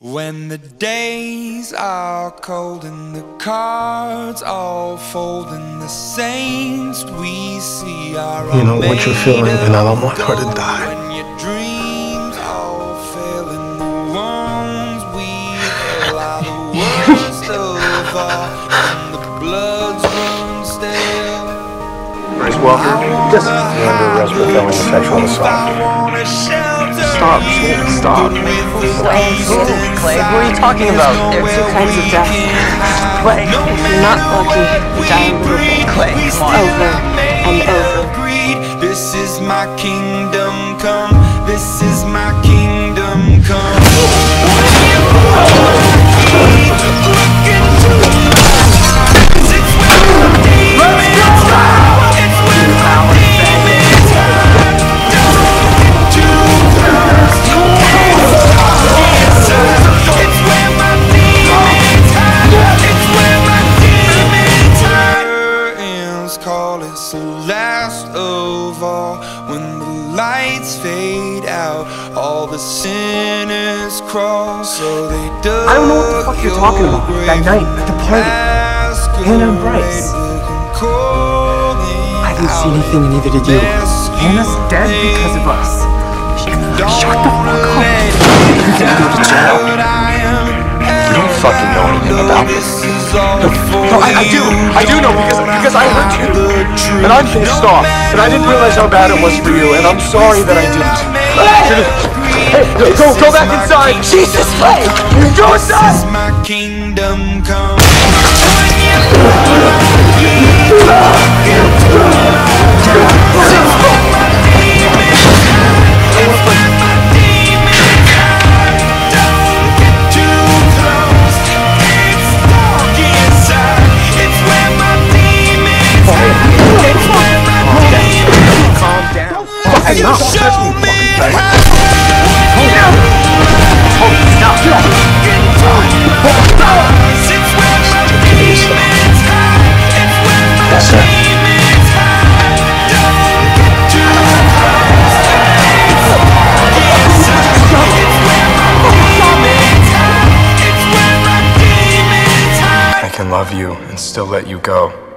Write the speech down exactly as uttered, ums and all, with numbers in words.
When the days are cold and the cards all fold and the saints we see are all made of gold. You know what you're feeling, and I don't want her to die. When your dreams all fail and the wrongs we hail are the worst of all, and the bloods run stale. Chris Walker, just under arrest for felony sexual assault. Stop, stop. Plague? What are you talking about? There are two kinds of death. Plague. If you're not lucky, you die with plague. Over and over. This is my kingdom come. This is my kingdom come. It's the last of all. When the lights fade out, all the sinners crawl. So they do. I don't know what the fuck you're talking about. That night at the party, Hannah and Bryce. I didn't see anything, neither did you. Hannah's dead because of us. Shut the fuck up. You can go to jail. You don't fucking know anything about this. No, no I, I do, I do know because, because I hurt you, and I'm pissed off, and I didn't realize how bad it was for you, and I'm sorry that I didn't. Hey, no, go, go back inside! Jesus, play! Go inside! This is my kingdom come. You no, show me fucking how hold down. Hold down. Hold down. Hold down. It's where my demons hide. It's where my That's demons hide. Don't get too close to me. It's where my demons hide. It's where my demons hide. I can love you and still let you go.